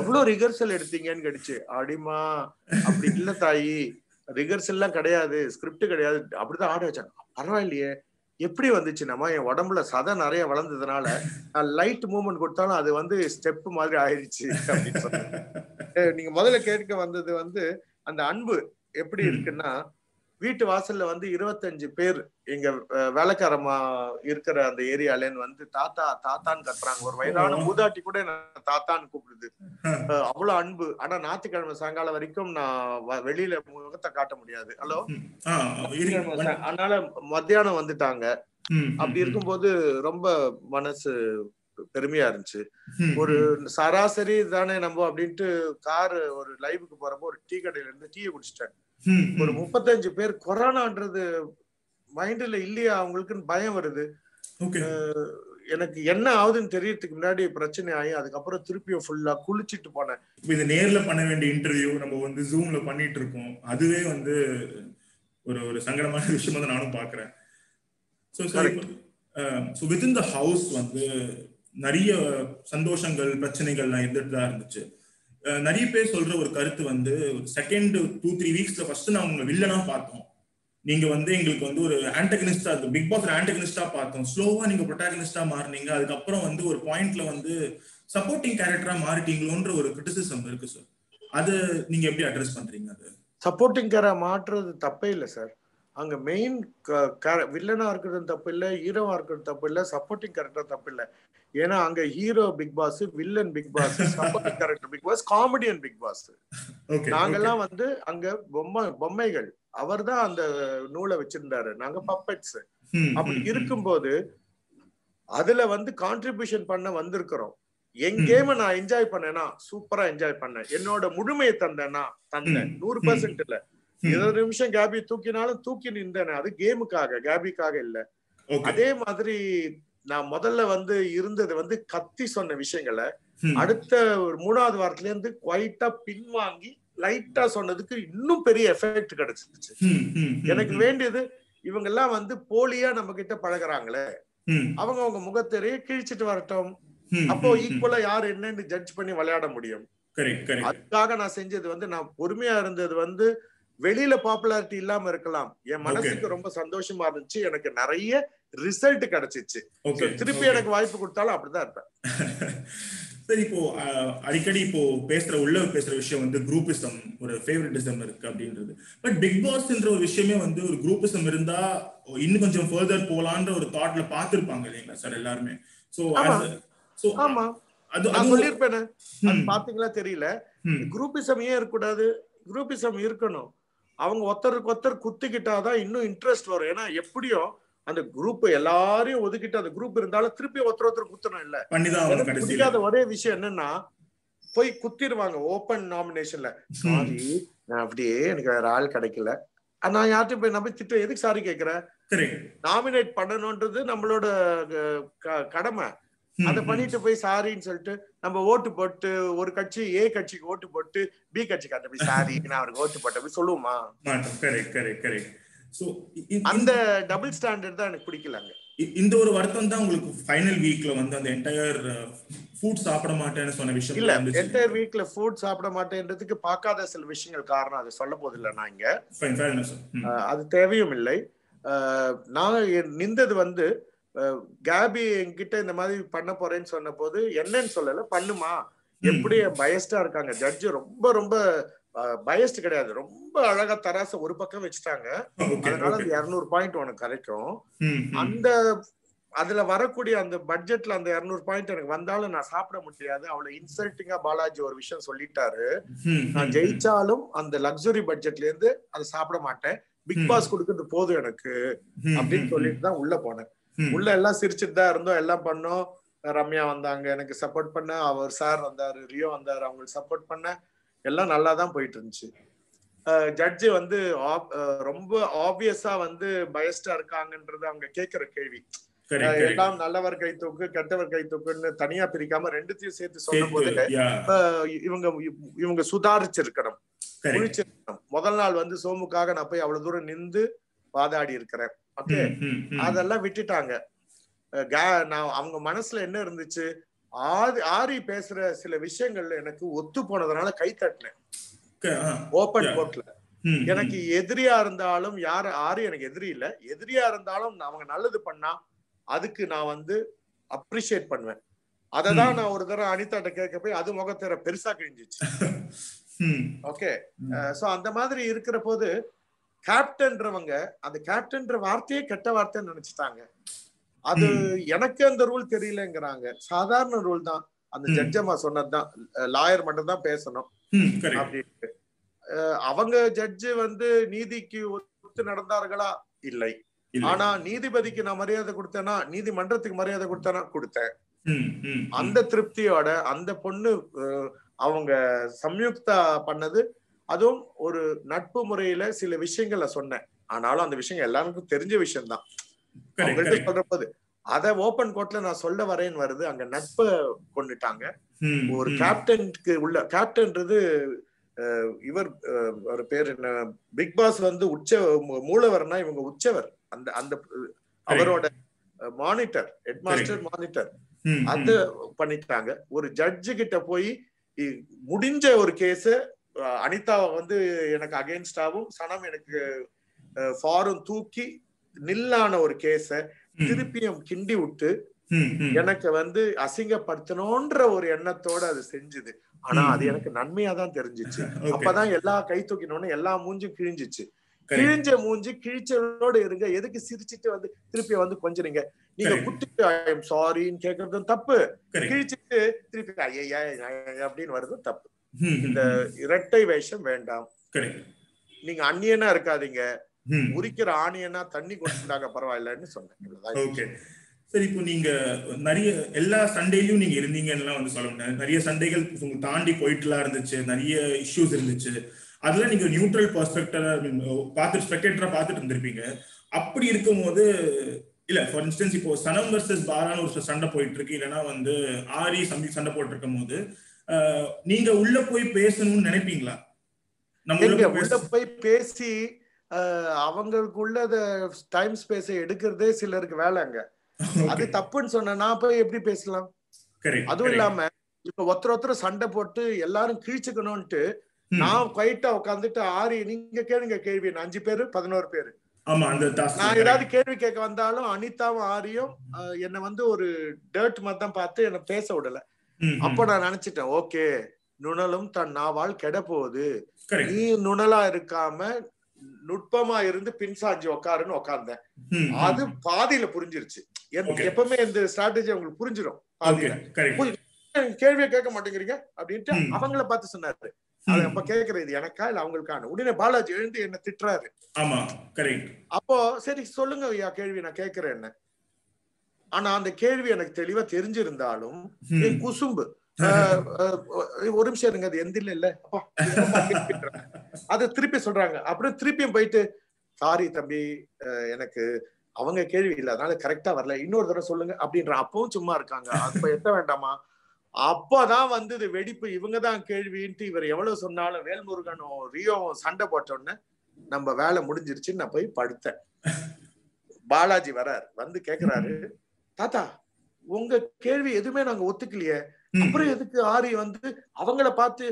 எவ்வளவு ரிகர்சல் எடுத்தீங்கன்னு கேட்டுச்சு. அப்படிமா அப்படி இல்ல தாயி, ரிகர்சல் எல்லாம் கிடையாது, ஸ்கிரிப்ட் கிடையாது, அப்படிதான் ஆட வச்சாங்க. பரவாயில்லையே, எப்படி வந்துச்சுன்னாமா என் உடம்புல சதை நிறைய வளர்ந்ததுனால நான் லைட் மூவ்மெண்ட் கொடுத்தாலும் அது வந்து ஸ்டெப் மாதிரி ஆயிடுச்சு அப்படின்னு சொன்னாங்க. நீங்க முதல்ல கேட்க வந்தது வந்து அந்த அன்பு எப்படி இருக்குன்னா, வீட்டு வாசல்ல வந்து 25 பேர் எங்க வேலைக்காரமா இருக்கிற அந்த ஏரியாலேன்னு வந்து தாத்தா தாத்தான்னு கத்துறாங்க. ஒரு வயதான மூதாட்டி கூட என்ன தாத்தான்னு கூப்பிடுது, அவ்வளவு அன்பு. ஆனா ஞாயிற்றுக்கிழமை சாயங்காலம் வரைக்கும் நான் வெளியில முகத்தை காட்ட முடியாது. ஹலோ, அதனால மத்தியானம் வந்துட்டாங்க. அப்படி இருக்கும்போது ரொம்ப மனசு பெருமையா இருந்துச்சு. ஒரு சராசரி தானே நம்ம அப்படின்ட்டு காரு ஒரு லைவுக்கு போறப்போ ஒரு டீ கடையில இருந்து டீயை குடிச்சிட்டாங்க. ஒரு 35 பேர் கொரோனான்றது மைண்ட்ல இல்லையா அவங்களுக்குன்னு பயம் வருது. எனக்கு என்ன ஆகுதுன்னு தெரியறதுக்கு முன்னாடி பிரச்சனை ஆகி அதுக்கப்புறம் திருப்பியும் ஃபுல்லா குளிச்சுட்டு போனேன். இது நேர்ல பண்ண வேண்டிய இன்டர்வியூ நம்ம வந்து ஜூம்ல பண்ணிட்டு இருக்கோம். அதுவே வந்து ஒரு ஒரு சங்கடமான விஷயமா தான் நானும் பாக்குறேன். So within the house வந்து நிறைய சந்தோஷங்கள் பிரச்சனைகள்லாம் இருந்துட்டு தான் இருந்துச்சு. நிறைய பேர் சொல்ற ஒரு கருத்து வந்து செகண்ட் 2-3 வீக்ஸ்ல ஃபர்ஸ்ட் நான் உங்களை வில்லனா பார்த்தோம், நீங்க வந்து எங்களுக்கு வந்து ஒரு ஆன்டகனிஸ்டா இருக்கு, பிக் பாஸ் ஆன்டகனிஸ்டா பார்த்தோம், ஸ்லோவா நீங்க ப்ரொட்டாகனிஸ்டா மாறினீங்க, அதுக்கப்புறம் வந்து ஒரு பாயிண்ட்ல வந்து சப்போர்ட்டிங் கேரக்டரா மாறிட்டீங்களோன்ற ஒரு கிரிட்டிசிசம் இருக்கு சார். அது நீங்க எப்படி அட்ரஸ் பண்றீங்க? அது சப்போர்ட்டிங் கேரக்டரா மாற்றுறது தப்பே இல்லை சார். அங்க மெயின் வில்லனா இருக்கிறது தப்பு இல்லை, ஹீரோவா இருக்கிறது தப்பு இல்லை, சப்போர்ட்டிங் கேரக்டர் தப்பு இல்லை. ஏன்னா அங்க hero big pass, villain big pass, supporting character big pass, comedian big pass. நாங்கெல்லாம் வந்து அங்க பொம்மைகள், அவர் தான் அந்த நூலை வச்சிருந்தாரு, நாங்க பப்பட்ஸ். அப்படி இருக்கும்போது அதுல வந்து கான்ட்ரிபியூஷன் பண்ண வந்திருக்கிறோம். என் கேம நான் என்ஜாய் பண்ணேன்னா சூப்பரா என்ஜாய் பண்ணேன், என்னோட முழுமையை தந்தேன்னா தந்தேன், 100% இல்ல. 20 நிமிஷம் கேபி தூக்கினாலும் தூக்கி நின்றேன், அது கேமுக்காக, கேபிக்காக இல்ல. அதே மாதிரி நான் முதல்ல வந்து இருந்தது வந்து கத்தி சொன்ன விஷயங்களை அடுத்த ஒரு 3வது வாரத்துல இருந்து குவைட்டா பின்வாங்கி லைட்டா சொன்னதுக்கு இன்னும் பெரிய எஃபெக்ட் கிடைச்சிருச்சு. எனக்கு வேண்டியது இவங்க எல்லாம் வந்து போலியா நம்ம கிட்ட பழகுறாங்களே, அவங்க அவங்க முகத்தெரிய கிழிச்சிட்டு வரட்டும், அப்போ ஈக்குவலா யார் என்னன்னு ஜட்ஜ் பண்ணி விளையாட முடியும். அதுக்காக நான் செஞ்சது வந்து நான் பொறுமையா இருந்தது வந்து வெளியில பாப்புலாரிட்டி இல்லாம இருக்கலாம். என் மனசுக்கு ரொம்ப சந்தோஷமா இருந்துச்சு, எனக்கு நிறைய ரிசல்ட் கிடைச்சிச்சு. திருப்பி எனக்கு வாய்ப்பு கொடுத்தாலும் அப்படிதான் இருப்பேன். சரி, இப்போ அடிக்கடி இப்போ பேசுற உள்ள பேசுற விஷயம் வந்து குரூப்பிசம், ஒரு ஃபேவரட்டிசம் இருக்கு அப்படின்றது. பட் பிக் பாஸ்ன்ற ஒரு விஷயமே வந்து ஒரு குரூப்பிசம் இருந்தா இன்னும் கொஞ்சம் ஃபர்தர் போலான்ற ஒரு தாட்ல பாத்துருப்பாங்க இல்லைங்களா சார் எல்லாருமே? பாத்தீங்களா தெரியல, குரூப்பிசம் ஏன் இருக்கக்கூடாது? குரூப்பிசம் இருக்கணும். அவங்க ஒருத்தருக்கு ஒருத்தர் குத்திக்கிட்டாதான் இன்னும் இன்ட்ரெஸ்ட் வரும். ஏன்னா எப்படியும் அந்த குரூப் எல்லாரையும் ஒதுக்கிட்டு அந்த குரூப் இருந்தாலும் திருப்பி ஒருத்தர் ஒருத்தர் குத்தணும் இல்ல. பிடிக்காத ஒரே விஷயம் என்னன்னா போய் குத்திடுவாங்க ஓபன் நாமினேஷன்ல. சாரி, நான் அப்படியே எனக்கு வேற ஆள் கிடைக்கல, நான் யார்ட்டையும் போய் நம்ம திட்டம் எதுக்கு சாரி கேட்கிறேன்? நாமினேட் பண்ணணும்ன்றது நம்மளோட கடமை. அதை பண்ணிட்டு போய் சாரின்னு சொல்லிட்டு நம்ம ஓட்டு போட்டு ஒரு கட்சி ஏ கட்சிக்கு ஓட்டு போட்டு பி கட்சிக்கு அந்த போய் சாரி நான் அவருக்கு ஓட்டு போட்ட போய் சொல்லுவோமா? அந்த டபுள் ஸ்டாண்டர்ட் தான் எனக்கு பிடிக்கலாங்க. இந்த ஒரு வருத்தம் தான் உங்களுக்கு ஃபைனல் வீக்ல வந்து அந்த என்டையர் ஃபுட் சாப்பிட மாட்டேன்னு சொன்ன விஷயம் இல்ல. என்டையர் வீக்ல ஃபுட் சாப்பிட மாட்டேன்றதுக்கு பார்க்காத சில விஷயங்கள் காரணம். அது சொல்ல போதில்லை, நான் இங்க அது தேவையும் இல்லை. நான் நின்றது வந்து கேபி என்கிட்ட இந்த மாதிரி பண்ண போறேன்னு சொன்ன போது என்னன்னு சொல்லல, பண்ணுமா எப்படி பயஸ்டா இருக்காங்க ஜட்ஜு. ரொம்ப ரொம்ப பயஸ்ட் கிடையாது, ரொம்ப அழகா தராச ஒரு பக்கம் வச்சுட்டாங்க. அதனால 200 பாயிண்ட் உனக்கு கிடைக்கும். அந்த அதுல வரக்கூடிய அந்த பட்ஜெட்ல அந்த 200 பாயிண்ட் எனக்கு வந்தாலும் நான் சாப்பிட முடியாது. அவ்வளவு இன்சல்ட்டிங்கா பாலாஜி ஒரு விஷயம் சொல்லிட்டாரு, நான் ஜெயிச்சாலும் அந்த லக்ஸுரி பட்ஜெட்ல இருந்து அதை சாப்பிட மாட்டேன், பிக் பாஸ் கொடுக்கறது போதும் எனக்கு அப்படின்னு சொல்லிட்டு தான் உள்ள போனேன். உள்ள எல்லாம் சிரிச்சுட்டு தான் இருந்தோம், எல்லாம் பண்ணோம். ரம்யா வந்தாங்க எனக்கு சப்போர்ட் பண்ண, அவர் சார் வந்தாரு, ரியோ வந்தாரு அவங்களுக்கு சப்போர்ட் பண்ண, எல்லாம் நல்லா தான் போயிட்டு இருந்துச்சு. ஜட்ஜு வந்து ரொம்ப ஆப்வியஸா வந்து பயஸ்டா இருக்காங்கன்றது அவங்க கேட்கிற கேள்வி. எல்லாம் நல்லவர் கை தூக்கு கெட்டவர் கை தூக்குன்னு தனியா பிரிக்காம ரெண்டுத்தையும் சேர்த்து சொன்ன போது இவங்க சுதாரிச்சிருக்கணும், குளிச்சிருக்கணும். முதல் நாள் வந்து சோமுக்காக நான் போய் அவ்வளவு தூரம் நின்று வாதாடி இருக்கிறேன். ஓகே, அதெல்லாம் விட்டுட்டாங்க. அவங்க மனசுல என்ன இருந்துச்சு, ஆரி பேசுற சில விஷயங்கள்ல எனக்கு ஒத்து போனதுனால கை தட்டினேன் ஓபன் கோர்ட்ல. எனக்கு எதிரியா இருந்தாலும் யாரு ஆரி எனக்கு எதிரி இல்ல, எதிரியா இருந்தாலும் அவங்க நல்லது பண்ணா அதுக்கு நான் வந்து அப்ரிஷியேட் பண்ணுவேன். அததான் நான் ஒரு தடவை அனிதாட்ட கேட்க போய் அது முகத்தர பெருசா கிழிஞ்சிச்சு. ஓகே, சோ அந்த மாதிரி இருக்கிற போது கேப்டன்றவங்க அந்த கேப்டன்ற வார்த்தையே கெட்ட வார்த்தைன்னு நினைச்சிட்டாங்க. அது எனக்கு அந்த ரூல் தெரியலங்கிறாங்க, சாதாரண ரூல் தான். அந்த ஜட்ஜமா சொன்னதுதான் லாயர் மட்டும் தான் பேசணும் அப்படின்ட்டு. அவங்க ஜட்ஜு வந்து நீதிக்கு ஒத்து நடந்தார்களா? இல்லை. ஆனா நீதிபதிக்கு நான் மரியாதை கொடுத்தேன்னா, நீதிமன்றத்துக்கு மரியாதை கொடுத்தேன்னா கொடுத்தேன். அந்த திருப்தியோட அந்த பொண்ணு அவங்க சம்யுக்தா பண்ணது, அதுவும் ஒரு நட்பு முறையில சில விஷயங்கள்ல சொன்னேன். ஆனாலும் அந்த விஷயம் எல்லாருக்கும் தெரிஞ்ச விஷயம்தான். சொல்ற போது அத ஓபன் கோர்ட்ல நான் சொல்ல வரேன்னு வருது, அங்க நட்பை கொண்டுட்டாங்க. ஒரு கேப்டனுக்கு உள்ள கேப்டன்றது இவர் ஒரு பேர் என்ன, பிக் பாஸ் வந்து உச்ச மூலவர்னா இவங்க உச்சவர். அந்த அந்த அவரோட மானிட்டர், ஹெட் மாஸ்டர் மானிட்டர், அந்த பண்ணிட்டாங்க. ஒரு ஜட்ஜு கிட்ட போய் முடிஞ்ச ஒரு கேஸ அனிதாவை வந்து எனக்கு அகைன்ஸ்டாவும் சனம் எனக்கு ஃபாரும் தூக்கி நில்லான ஒரு கேஸ திருப்பியும் கிண்டி விட்டு எனக்கு வந்து அசிங்கப்படுத்தணும்ன்ற ஒரு எண்ணத்தோட அது செஞ்சுது. ஆனா அது எனக்கு நன்மையா தான் தெரிஞ்சிச்சு. அப்பதான் எல்லா கை தூக்கினோன்னு எல்லா மூஞ்சும் கிழிஞ்சிச்சு. கிழிஞ்ச மூஞ்சி கிழிச்சோட இருங்க, எதுக்கு சிரிச்சுட்டு வந்து திருப்பி வந்து கொஞ்சிருங்க? நீங்க குட்டிட்டு ஐ எம் சாரின்னு கேட்கறதும் தப்பு, கிழிச்சிட்டு திருப்பி ஐயா அப்படின்னு வர்றதும் தப்பு. இந்த இரட்டை வேஷம் வேண்டாம். நீங்க அன்னியனா இருக்காதீங்க, உரிக்கிற ஆணியனா தண்ணி கொடுத்துட்டாங்க பரவாயில்லன்னு சொன்னேன். ஓகே, சரி. இப்போ நீங்க நிறைய எல்லா சண்டேலயும் நீங்க இருந்தீங்கன்னு வந்து சொல்ல முடியாது, நிறைய சண்டைகள் உங்க தாண்டி போயிட்டுலாம் இருந்துச்சு, நிறைய இஷ்யூஸ் இருந்துச்சு. அதெல்லாம் நீங்க நியூட்ரல் பெர்ஸ்பெக்டரா பார்த்துட்டு ஸ்பெக்டேட்டரா பார்த்துட்டு இருந்திருப்பீங்க. அப்படி இருக்கும்போது இல்ல, ஃபார் இன்ஸ்டன்ஸ் இப்போ சனம் வர்சஸ் பாரான்னு ஒரு சண்டை போயிட்டு இருக்கு, இல்லைன்னா வந்து ஆரி சம்திங் சண்டை போட்டு இருக்கும் போது நீங்க உள்ள போய் பேசணும்னு நினைப்பீங்களா? உள்ள போய் பேசி அவங்களுக்குள்ளத டைம் ஸ்பேஸ் எடுக்கிறதே சிலருக்கு வேலைங்க. அது தப்புன்னு சொன்ன நான் போய் எப்படி பேசலாம்? அதுவும் இல்லாம இப்ப ஒருத்தர் ஒருத்தர் சண்டை போட்டு எல்லாரும் கிழிச்சுக்கணும்ட்டு நான் குவைட்டா உட்கார்ந்துட்டு ஆறு நீங்க கேளுங்க கேள்வி 5 பேர் 11 பேர். ஆமா அந்த டாஸ்க் நான் ஏதாவது கேள்வி கேட்க வந்தாலும் அனிதாவும் ஆரியும் என்ன வந்து ஒரு டர்ட் மட்டும் பார்த்து என்ன பேச விடல. அப்ப நான் நினைச்சிட்டேன் ஓகே நுணலும் தன் நாவால் கெட போகுது, நீ நுணலா இருக்காம நுட்பமா இருந்து பின்சாஞ்சி உக்காருன்னு உக்காந்தேன். அது பாதியில புரிஞ்சிருச்சு. எப்பவுமே இந்த ஸ்ட்ராட்டஜி உங்களுக்கு புரிஞ்சிடும். கேள்வியை கேட்க மாட்டேங்கிறீங்க அப்படின்ட்டு அவங்கள பார்த்து சொன்னாரு. அது அப்ப கேக்குறது எனக்கா இல்ல அவங்களுக்கான? உடனே பாலாஜி எழுந்து என்ன திட்டுறாரு. அப்போ சரி சொல்லுங்க ஐயா கேள்வி நான் கேட்கிறேன் என்ன. ஆனா அந்த கேள்வி எனக்கு தெளிவா தெரிஞ்சிருந்தாலும் குசும்பு ஒரு நிமிஷம் இருங்க அது எந்த இல்ல அத திருப்பி சொல்றாங்க. அப்புறம் திருப்பியும் போயிட்டு சாரி தம்பி எனக்கு அவங்க கேள்வி இல்ல அதனால கரெக்டா வரல, இன்னொரு தடவை சொல்லுங்க அப்படின்ற. அப்பவும் சும்மா இருக்காங்க. அப்ப எத்த வேண்டாமா. அப்பதான் வந்தது வெடிப்பு. இவங்கதான் கேள்வின்ட்டு இவர் எவ்வளவு சொன்னாலும் வேல்முருகனும் ரியோவும் சண்டை போட்டோன்னு நம்ம வேலை முடிஞ்சிருச்சுன்னு நான் போய் படுத்தேன். பாலாஜி வராரு, வந்து கேக்குறாரு தாத்தா உங்க கேள்வி எதுவுமே நாங்க ஒத்துக்கலையே, அப்புறம் எதுக்கு ஆரி வந்து அவங்கள பார்த்து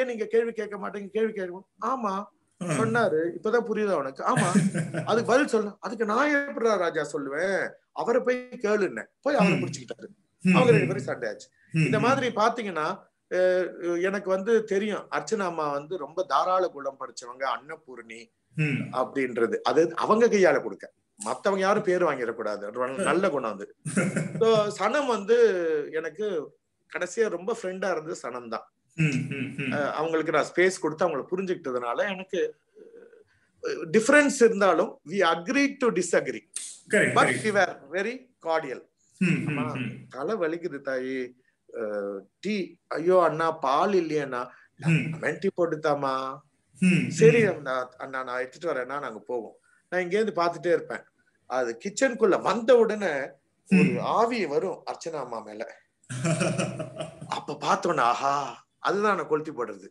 ஏன் நீங்க கேள்வி கேட்க மாட்டேங்க கேள்வி கேட்கணும்? ஆமா சொன்னாரு. இப்பதான் புரியுதா உனக்கு? ஆமா அதுக்கு பதில் சொல்லு. அதுக்கு நான் எப்படி ராஜா சொல்லுவேன், அவரை போய் கேளுன்னு போய் அவரை முடிச்சுக்கிட்டாரு. அவங்க 2 பேரும் சண்டை ஆச்சு. இந்த மாதிரி பாத்தீங்கன்னா எனக்கு வந்து தெரியும் அர்ச்சனா அம்மா வந்து ரொம்ப தாராள குலம் படிச்சவங்க, அன்னபூர்ணி அப்படின்றது அது அவங்க கையால கொடுக்க, மத்தவங்க யாரும் பேர் வாங்கிடக்கூடாது, நல்ல குணம் அது. சனம் வந்து எனக்கு கடைசியா ரொம்ப ஃப்ரெண்டா இருந்தது சனம் தான். அவங்களுக்கு நான் ஸ்பேஸ் கொடுத்து அவங்களை புரிஞ்சுக்கிட்டதுனால எனக்கு டிஃபரன்ஸ் இருந்தாலும் we agreed to disagree but we were very cordial. தலை வலிக்குது தாயி டீ ஐயோ அண்ணா பால் இல்லையண்ணா மென்டி போட்டுதாமா சரி அண்ணா நான் எடுத்துட்டு வரேன்னா நாங்க போவோம். நான் இங்க இருந்து பாத்துட்டே இருப்பேன். அது கிச்சனுக்குள்ள வந்த உடனே ஒரு ஆவி வரும் அர்ச்சனா அம்மா மேல. அப்ப பாத்தோன்னா ஆஹா அதுதான் நான் கொளுத்தி போடுறது.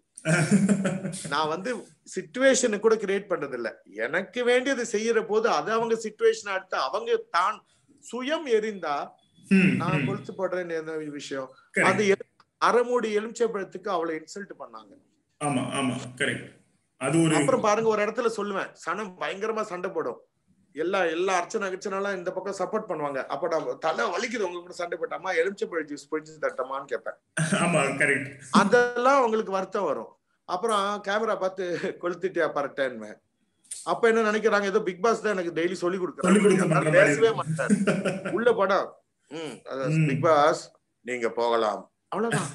நான் வந்து சிச்சுவேஷனு கூட கிரியேட் பண்றது இல்ல, எனக்கு வேண்டியது செய்யற போது அது அவங்க சிச்சுவேஷன் எடுத்து அவங்க தான் சுயம் எரிந்தா நான் கொளுத்து போடுறேன்னு விஷயம். அது அரைமூடி எலுமிச்சபழத்துக்கு அவ்வளவு இன்சல்ட் பண்ணாங்க. அப்புறம் பாருங்க ஒரு இடத்துல சொல்லுவேன் சனம் பயங்கரமா சண்டை போடும், எல்லா அர்ச்சனை அர்ச்சனாலாம் இந்த பக்கம் சப்போர்ட் பண்ணுவாங்க. அப்ப நான் தலை வலிக்குது உங்க கூட சண்டை போட்டாமா எலுமிச்சபழ ஜூஸ் பிடிச்சு தட்டமான்னு கேட்பேன். அதெல்லாம் உங்களுக்கு வருத்தம் வரும். அப்புறம் கேமரா பார்த்து கொளுத்துட்டியா பரட்டேன்னு. அப்ப என்ன நினைக்கிறாங்க ஏதோ பிக் பாஸ் தான் எனக்கு டெய்லி சொல்லி கொடுக்குறாங்க, பேசவே மாட்டாரு உள்ள படம். பிக் பாஸ் நீங்க போகலாம் அவ்வளவுதான்.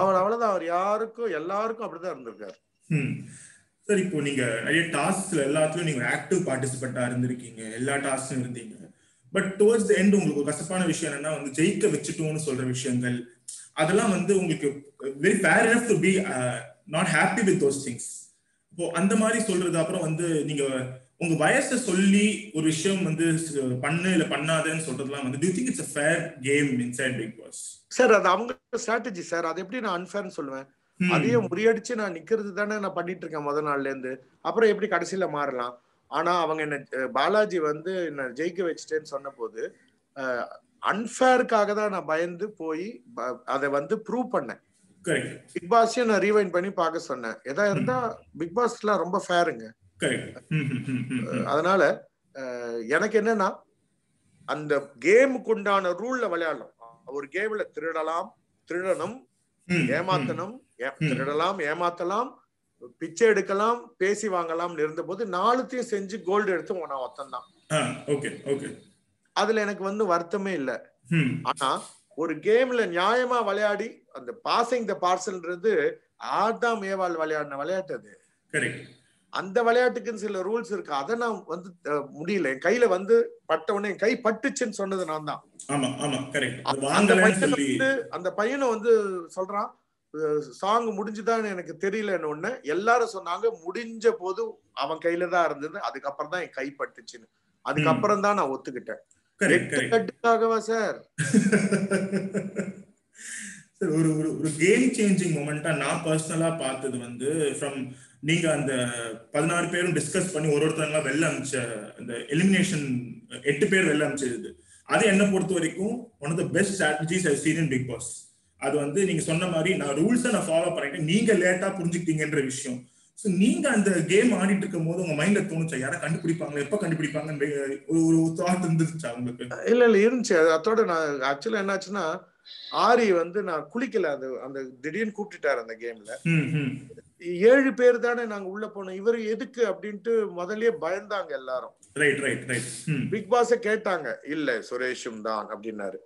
அவ்வளவுதான் அவர் யாருக்கும் எல்லாருக்கும் அப்படிதான் இருந்திருக்காரு. சார் இப்போ நீங்க நிறைய டாஸ்க்ல எல்லாத்துலயும் நீங்க ஆக்டிவ் பார்ட்டிசிபெண்டா இருந்திருக்கீங்க, எல்லா டாஸ்க்கும் இருந்தீங்க. பட் டுவர்ட்ஸ் தி எண்ட் உங்களுக்கு ஒரு கசப்பான விஷயம் என்னன்னா வந்து ஜெயிக்க வச்சுட்டோம்னு சொல்ற விஷயங்கள் அதெல்லாம் வந்து உங்களுக்கு very fair enough to be not happy with those things. இப்போ அந்த மாதிரி சொல்றது. அப்புறம் வந்து நீங்க உங்க வயசை சொல்லி ஒரு விஷயம் வந்து பண்ணு இல்ல பண்ணாதேன்னு சொல்றதுலாம் வந்து do you think it's a fair game inside Big Boss? Sir அது அவங்க ஸ்ட்ராட்டஜி சார். அது எப்படி நான் அன்ஃபேர்னு சொல்லுவேன்? அதையே முறியடிச்சு நான் நிக்கிறது தானே நான் பண்ணிட்டு இருக்கேன் முதல் நாள்ல இருந்து. அப்புறம் எப்படி கடைசியில மாறலாம்? ஆனா அவங்க என்ன பாலாஜி வந்து என்ன ஜெயிக்க வச்சுட்டேன்னு சொன்ன போது அன்ஃபேருக்காக தான் நான் பயந்து போய் அதை வந்து ப்ரூவ் பண்ணேன். பிக் பாஸையும் நான் ரீவைண்ட் பண்ணி பார்க்க சொன்னேன். எதா இருந்தா பிக் பாஸ்லாம் ரொம்ப ஃபேருங்க. அதனால எனக்கு என்னன்னா அந்த கேமுக்கு உண்டான ரூல்ல விளையாடலாம். ஒரு கேம்ல திருடலாம், திருடணும், ஏமாத்தணும், திருடலாம், ஏமாத்தலாம், பிச்சை எடுக்கலாம், பேசி வாங்கலாம்னு இருந்த போது 4த்தையும் செஞ்சு கோல்டு எடுத்து நான் ஒத்தன் தான். அதுல எனக்கு வந்து வருத்தமே இல்லை. ஆனா ஒரு கேம்ல நியாயமா விளையாடி அந்த பாசிங் த பார்சல்ன்றது ஆர்தாம் ஏவால் விளையாடின விளையாட்டு அது. அந்த விளையாட்டுக்குன்னு சில ரூல்ஸ் இருக்கு. அதை நான் வந்து முடியல, என் கையில வந்து பட்ட உடனே என் கை பட்டுச்சுன்னு சொன்னது நான் தான். அந்த பையனை வந்து சொல்றான் சாங் முடிஞ்சுதான் எனக்கு தெரியலன்னு ஒண்ணு எல்லாரும் சொன்னாங்க. முடிஞ்ச போது அவன் கையில தான் இருந்தது. அதுக்கப்புறம் தான் என் கை பட்டுச்சுன்னு அதுக்கப்புறம் தான் நான் ஒத்துக்கிட்டேன். சார் ஒரு ஒரு கேம் சேஞ்சிங் மொமெண்டா நான் பர்சனலா பார்த்தது வந்து ஃப்ரம் நீங்க அந்த 16 பேரும் டிஸ்கஸ் பண்ணி ஒரு ஒருத்தவங்களா வெளில அனுப்பிச்ச அந்த எலிமினேஷன் 8 பேர் வெளில அனுப்பிச்சது அது என்ன பொறுத்த வரைக்கும் one of the best strategies I seen in big pass. அது வந்து நீங்க சொன்ன மாதிரி நான் ரூல்ஸை நான் ஃபாலோ பண்ணிட்டேன், நீங்க லேட்டா புரிஞ்சுக்கிட்டீங்கன்ற விஷயம். ஸோ நீங்க அந்த கேம் ஆடிட்டு இருக்கும் போது உங்க மைண்ட்ல தோணுச்சா யாரை கண்டுபிடிப்பாங்களா, எப்ப கண்டுபிடிப்பாங்கன்னு ஒரு தாட் இருந்துச்சா உங்களுக்கு? இல்ல இல்ல இருந்துச்சு. அதோட நான் ஆக்சுவலா என்னாச்சுன்னா ஆரி வந்து நான் குளிக்கல, அது அந்த திடீர்னு கூப்பிட்டுட்டாரு அந்த கேம்ல. 7 பேர் தானே நாங்க உள்ள போனோம், இவர் எதுக்கு அப்படின்ட்டு முதல்லயே பயந்தாங்க எல்லாரும். பிக் பாஸ கேட்டாங்க, இல்ல சுரேஷும் தான் அப்படின்னாரு.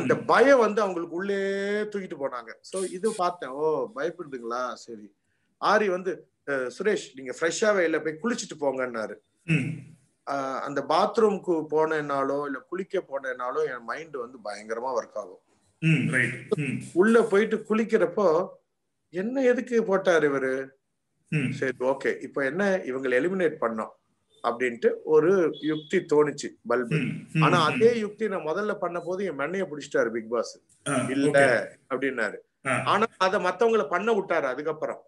அந்த பயம் வந்து அவங்களுக்கு உள்ளே தூக்கிட்டு போனாங்க. சோ இது பார்த்தேன், ஓ பயப்படுதுங்களா சரி. ஆரி வந்து சுரேஷ் நீங்க ஃப்ரெஷ்ஷாவே இல்ல போய் குளிச்சுட்டு போங்கன்னாரு. அந்த பாத்ரூம்க்கு போனேன்னாலோ இல்ல குளிக்க போனேன்னாலோ என் மைண்ட் வந்து பயங்கரமா ஒர்க் ஆகும். உள்ள போயிட்டு குளிக்கிறப்போ என்ன எதுக்கு போட்டாரு இவரு, சரி ஓகே இப்ப என்ன இவங்களை எலிமினேட் பண்ணோம் அப்படின்ட்டு ஒரு யுக்தி தோணுச்சு பல்பு. ஆனா அதே யுக்தி நான் முதல்ல பண்ண போது என் மண்ணைய பிடிச்சிட்டாரு பிக் பாஸ், இல்ல அப்படின்னாரு. ஆனா அத மத்தவங்களை பண்ண விட்டாரு அதுக்கப்புறம்.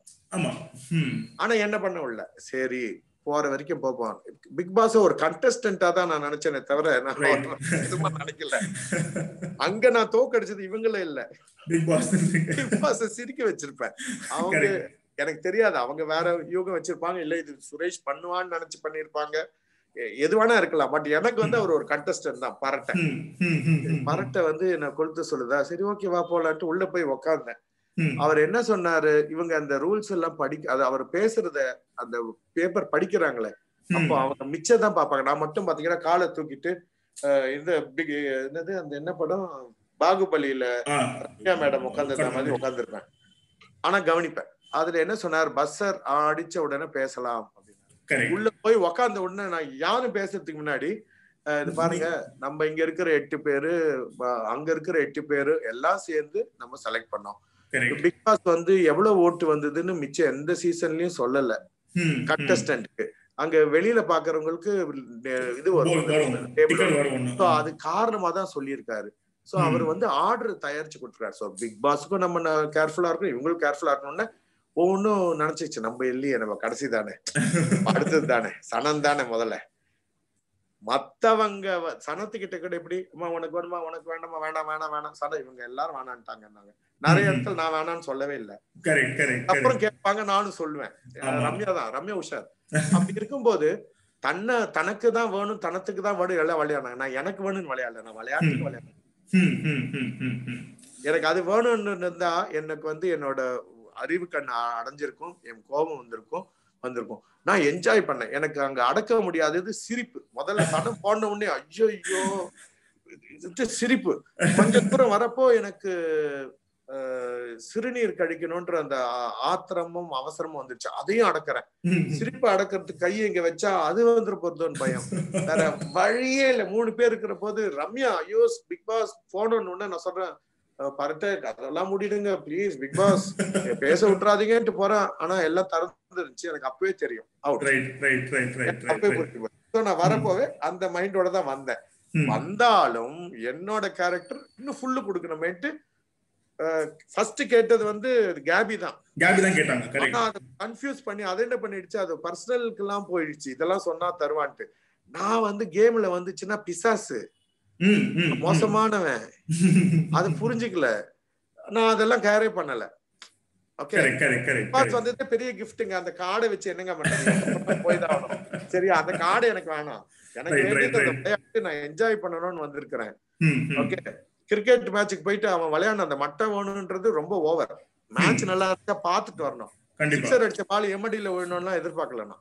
ஆனா என்ன பண்ண உள்ள சரி போற வரைக்கும் போவான். பிக் பாஸ் ஒரு கண்டஸ்டன்டா தான் நான் நினைச்சேனே தவிர நான் நினைக்கல. அங்க நான் தோக்கடிச்சது இவங்களே இல்ல, பிக் பாஸ் சிரிக்க வச்சிருப்பேன். அவங்க எனக்கு தெரியாது, அவங்க வேற யூகம் வச்சிருப்பாங்க, இல்ல இது சுரேஷ் பண்ணுவான்னு நினைச்சு பண்ணிருப்பாங்க, எதுவானா இருக்கலாம். பட் எனக்கு வந்து அவர் ஒரு கண்டஸ்டன்ட் தான். பரட்டை வந்து என்ன கொளுத்து சொல்லுதா, சரி ஓகே வா போலான்ட்டு உள்ள போய் உக்காந்தேன். அவர் என்ன சொன்னாரு, இவங்க அந்த ரூல்ஸ் எல்லாம் படிக்க, அது அவர் பேசுறத அந்த பேப்பர் படிக்கிறாங்களே, அப்போ அவங்க மிச்சம் தான் பாப்பாங்க. நான் மட்டும் பாத்தீங்கன்னா காலை தூக்கிட்டு இந்த என்னது அந்த என்ன படம் பாகுபலியில ரம்யா மேடம் உட்கார்ந்து மாதிரி உட்காந்துருப்பேன். ஆனா கவனிப்பேன். அதுல என்ன சொன்னார், பஸ்ஸர் அடிச்ச உடனே பேசலாம் அப்படின்னு. உள்ள போய் உக்காந்த உடனே நான் யாரும் பேசுறதுக்கு முன்னாடி இது பாருங்க, நம்ம இங்க இருக்கிற 8 பேரு அங்க இருக்கிற 8 பேரு எல்லாம் சேர்ந்து நம்ம செலக்ட் பண்ணோம். பிக் பாஸ் வந்து எவ்வளவு ஓட்டு வந்ததுன்னு மிச்சம் எந்த சீசன்லயும் சொல்லல கண்டஸ்டன்ட்க்கு. அங்க வெளியில பாக்குறவங்களுக்கு இது வரும், அது காரணமா தான் சொல்லியிருக்காரு. சோ அவர் வந்து ஆர்டர் தயாரிச்சு கொடுத்துருக்காரு. சோ பிக் பாஸுக்கும் நம்ம கேர்ஃபுல்லா இருக்கணும், இவங்களும் கேர்ஃபுல்லா இருக்கணும்னு ஒவ்வொன்னும் நினைச்சிச்சு. நம்ம இல்லையே, நம்ம கடைசி தானே, அடுத்தது தானே, சனம் தானே முதல்ல. மத்தவங்க சனத்துக்கிட்ட கூட எப்படி அம்மா உனக்கு வேணுமா, உனக்கு வேண்டாமா, வேணாம் வேணாம் வேணாம் சனம், இவங்க எல்லாரும் வேணான்ட்டாங்க. நிறைய இடத்துல நான் வேணான்னு சொல்லவே இல்லை. அப்புறம் கேட்பாங்க, நானும் சொல்லுவேன். ரம்யா தான், ரம்யா உஷார். அப்படி இருக்கும்போது தன்னை தனக்கு தான் வேணும், தனத்துக்கு தான் வேணும் எல்லாம் விளையாடுனாங்க. நான் எனக்கு வேணும்னு விளையாடல, நான் விளையாட்டுக்கு விளையாடுறேன். எனக்கு அது வேணும்னு இருந்தா எனக்கு வந்து என்னோட அறிவு கண் அடைஞ்சிருக்கும், என் கோபம் வந்திருக்கும். நான் என்ஜாய் பண்ணேன். எனக்கு அங்க அடக்க முடியாதது சிரிப்பு. முதல்ல சடம் போன உடனே ஐயோ ஐயோ சிரிப்பு. கொஞ்சம் தூரம் வரப்போ எனக்கு சிறுநீர் கழிக்கணும்ன்ற அந்த ஆத்திரமும் அவசரமும் வந்துருச்சு. அதையும் அடக்கிறேன். சிரிப்பு அடக்கிறதுக்கு கையை இங்க வச்சா அது வந்துட்டு போறதோன்னு பயம். வேற வழியே இல்ல. 3 பேர் இருக்கிற போது ரம்யா ஐயோ பிக் பாஸ் போனோன்னு நான் சொல்றேன், பரட்டை அதெல்லாம் முடிடுங்க பிளீஸ், பிக் பாஸ் பேச விட்டுறாதீங்கன்ட்டு போறேன். ஆனா எல்லாம் தரந்துருந்துச்சு. எனக்கு அப்பவே தெரியும் அப்பவே. நான் வரப்போவே அந்த மைண்டோட தான் வந்தேன். வந்தாலும் என்னோட கேரக்டர் இன்னும் ஃபுல்லு கொடுக்கணுமேட்டு ஃபர்ஸ்ட் கேட்டது வந்து கேபி தான். ஆனா அதை கன்ஃபியூஸ் பண்ணி அதை என்ன பண்ணிடுச்சு, அது பர்சனலுக்கு எல்லாம் போயிடுச்சு. இதெல்லாம் சொன்னா தருவான்ட்டு நான் வந்து கேம்ல வந்துச்சுன்னா பிசாசு மோசமானவன், அது புரிஞ்சுக்கல. நான் அதெல்லாம் கேரே பண்ணல. ஓகே பெரிய கிஃப்ட்டுங்க, அந்த காடை வச்சு என்னங்க பண்ண போய்தான் சரி. அந்த காடை எனக்கு வேணாம், எனக்கு நான் என்ஜாய் பண்ணணும்னு வந்திருக்கிறேன். ஓகே கிரிக்கெட் மேட்சுக்கு போயிட்டு அவன் விளையாட அந்த மட்டை வேணும்ன்றது ரொம்ப ஓவர். மேட்ச் நல்லா இருக்கா பாத்துட்டு வரணும். சிக்ஸர் அடிச்ச பால் எம்எடியில வேணும்னா எதிர்பார்க்கலாம்.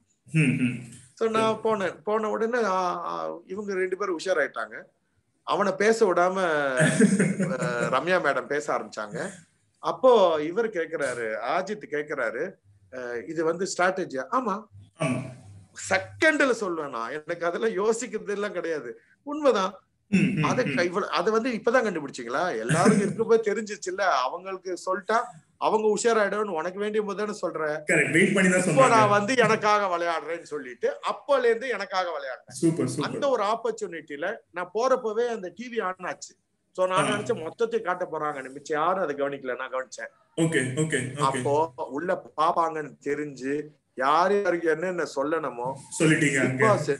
சோ நான் போன உடனே இவங்க 2 பேரும் உஷாராயிட்டாங்க. அவனை பேச விடாம ரம்யா மேடம் பேச ஆரம்பிச்சாங்க. அப்போ இவர் கேக்குறாரு, அஜித் கேக்குறாரு, இது வந்து ஸ்ட்ராட்டஜியா? ஆமா, செகண்ட்ல சொல்லுவேனா, எனக்கு அதெல்லாம் யோசிக்கிறது எல்லாம் கிடையாது. உண்மைதான். அது வந்து இப்பதான் கண்டுபிடிச்சிங்களா? எல்லாரும் இருக்கப்ப தெரிஞ்சிச்சு இல்ல, அவங்களுக்கு சொல்லிட்டா அவங்க உஷாராயிடும். உனக்கு வேண்டிய போது சொல்றேன், நான் வந்து எனக்காக விளையாடுறேன்னு சொல்லிட்டு அப்பல இருந்து எனக்காக விளையாடுறேன். அந்த ஒரு ஆப்பர்ச்சுனிட்டியில நான் போறப்பவே அந்த டிவி ஆன் ஆச்சு. சோ நான் நினைச்ச மொத்தத்தையும் காட்ட போறாங்க, மிச்சம் யாரும் அதை கவனிக்கல. நான் கவனிச்சேன். அப்போ உள்ள பாப்பாங்கன்னு தெரிஞ்சு யாரு யாருக்கு என்னென்ன சொல்லணுமோ சொல்லிட்டீங்க.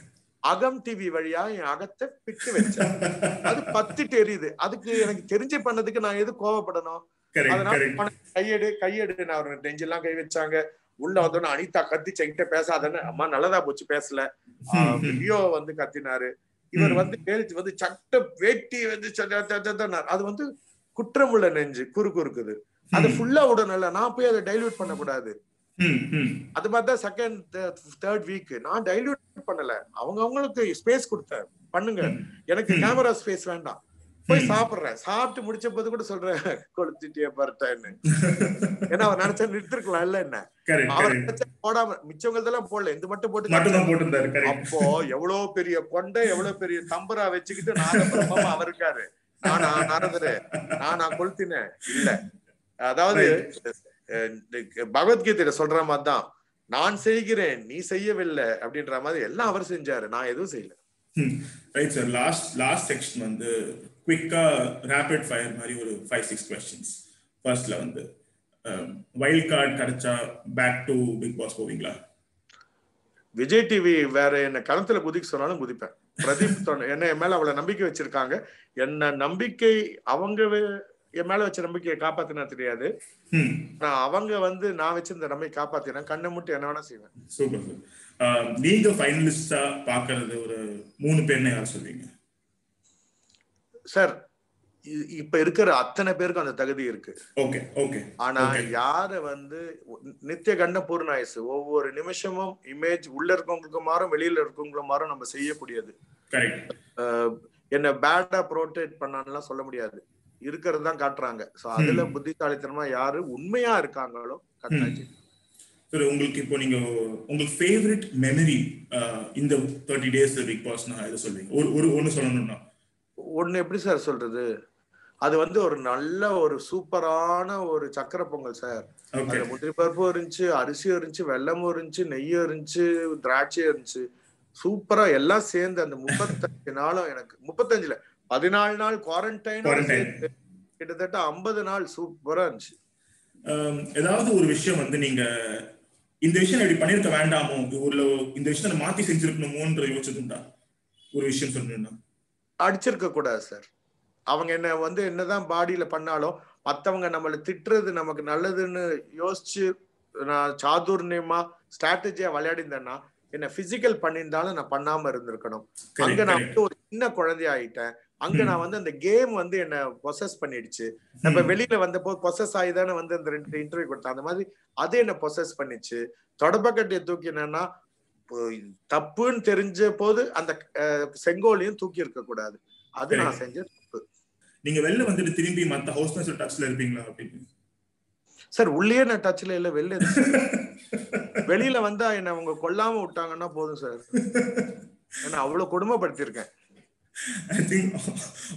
அகம் டிவி வழியா என் அகத்தை பிட்டு வச்சேன். அது 10 தெரியுது. அதுக்கு எனக்கு தெரிஞ்சு பண்ணதுக்கு நான் எது கோவப்படணும்? अनीता कतिच अम्मा नल्ला वीडियो कतिनार इवर वो सट वेटी अभी कुट्रम नेंजुद ना डाइल्यूट पड़ कूड़ा अदा सेकंड थर्ड वीक ना डाइल्यूट पड़े स्पेस कैमरा स्पेस भगवद्गीता சொல்ற மாதிரி நான் செய்கிறேன் நீ செய்யவில்லை அப்படின்ற மாதிரி எல்லாம் அவர் செஞ்சாரு நான் எதுவும் செய்யல ரைட் சார் லாஸ்ட் செக்ஷன் வந்து क्विका रैपिड फायर மாதிரி ஒரு 5-6 क्वेश्चंस ஃபர்ஸ்ட்ல வந்து வைல்ட் கார்டு கரெச்சா பேக் டு பிக் பாஸ் போவீங்களா விஜய் டிவி வேற என்ன கணத்துல புதிக்க சொன்னாலும் புதிப்பேன் பிரதீப் என்ன மேல அவளை நம்பிக்கை வச்சிருக்காங்க என்ன நம்பிக்கை அவங்க மேல வச்ச நம்பிக்கை காப்பாத்தنا தெரியாது நான் அவங்க வந்து நான் வச்சிருந்த நம்பிக்கை காப்பாத்தினா கண்ணை மூடி என்ன வேணா செய்வேன் சூப்பர் சார் நீங்க ஃபைனலிஸ்டா பார்க்கிறது ஒரு மூணு பேர்னே யார சொல்வீங்க सर इक्र अतने okay, okay, आना okay. यार नित्य गणपूर्ण आयुसो निमिषम इमेज बैडा प्रोटेक्ट पड़ा काटा सो बुद्धिशालीतनम यार उन्मया सर உங்களுக்கு இப்போ நீங்க உங்க ஃபேவரட் மெமரி இந்த 30 டேஸ் பிக் பாஸ்னா இத சொல்வீங்க ஒரு ஒன்னு சொல்லணும்னா உடனே எப்படி சார் சொல்றது அது வந்து ஒரு நல்ல ஒரு சூப்பரான ஒரு சக்கரை பொங்கல் சார் அதுல முந்திரி பருப்பு இருந்துச்சு அரிசி இருந்துச்சு வெல்லம் இருந்துச்சு நெய் இருந்துச்சு திராட்சை இருந்துச்சு சூப்பரா எல்லாம் சேர்ந்து அந்த 35 நாளும் எனக்கு 35 இல்ல 14 நாள் குவாரண்டைன் கிட்டத்தட்ட 50 நாள் சூப்பரா இருந்துச்சு ஏதாவது ஒரு விஷயம் வந்து நீங்க இந்த விஷயம் அப்படி பண்ணிருக்க வேண்டாமோ ஊர்ல இந்த விஷயத்தை மாத்தி செஞ்சிருக்கணுமோன்ற யோசிச்சதுண்டா ஒரு விஷயம் சொல்றேன்னா அடிச்சிருக்க கூடாது சார் அவங்க என்ன வந்து என்னதான் பாடியில பண்ணாலும் மத்தவங்க நம்மள திட்றது நமக்கு நல்லதுன்னு யோசிச்சு நான் சாதுர்ணியமா ஸ்ட்ராட்டஜியா விளையாடினா என்ன பிசிக்கல் பண்ணியிருந்தாலும் நான் பண்ணாம இருந்திருக்கணும் அங்க நான் ஒரு சின்ன குழந்தை ஆயிட்டேன் அங்க நான் வந்து அந்த கேம் வந்து என்ன பொசஸ் பண்ணிடுச்சு நம்ம வெளியில வந்தப்போ பொசஸ் ஆயிதானே வந்து அந்த ரெண்டு இன்டர்வியூ கொடுத்தா அந்த மாதிரி அது என்ன பொசஸ் பண்ணிச்சு தொடப்பக்கட்டியை தூக்கினா தப்புன்னு தெரிஞ்ச போது அந்த செங்கோலியும் தூக்கி இருக்க கூடாது அது நான் செஞ்ச தப்பு நீங்க வெளிய வந்துட்டு திரும்பி மத்த ஹவுஸ்மேட்ஸ் டச்ல இருப்பீங்களா அப்படி சார் உள்ளே நான் டச்ல இல்ல வெளிய வெளியில வந்தா என்ன அவங்க கொல்லாம விட்டாங்கன்னா போதும் சார் நான் அவ்வளவு கொடுமைப்படுத்தி இருக்கேன் I think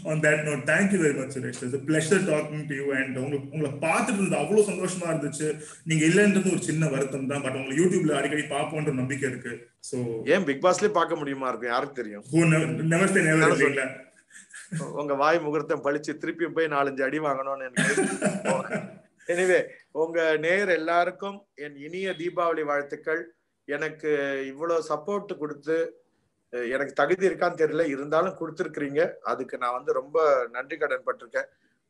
on that note thank you very much Suresh it's a pleasure talking to you and ungala paathirundha avlo sandoshama irundhuchu neenga illenradhu oru chinna vartham dhaan but ungala youtube la adikadi paapondra nambike irukku so yen big boss la paaka mudiyuma irukku yaarukku theriyum who never illa unga vaay mugurtham palichi thirupiyum poi 4-5 adi vaanganonu enakku anyway unga neer ellarkum en iniya deepavali vaalthukal enakku ivlo support kuduthu எனக்கு தகுதி இருக்கான்னு தெரியல இருந்தாலும் கொடுத்திருக்கீங்க அதுக்கு நான் வந்து ரொம்ப நன்றி கடன் பட்டிருக்கேன்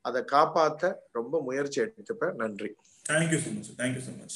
அத காப்பாத்த ரொம்ப முயற்சி எடுத்துப்பேன் நன்றி thank you so much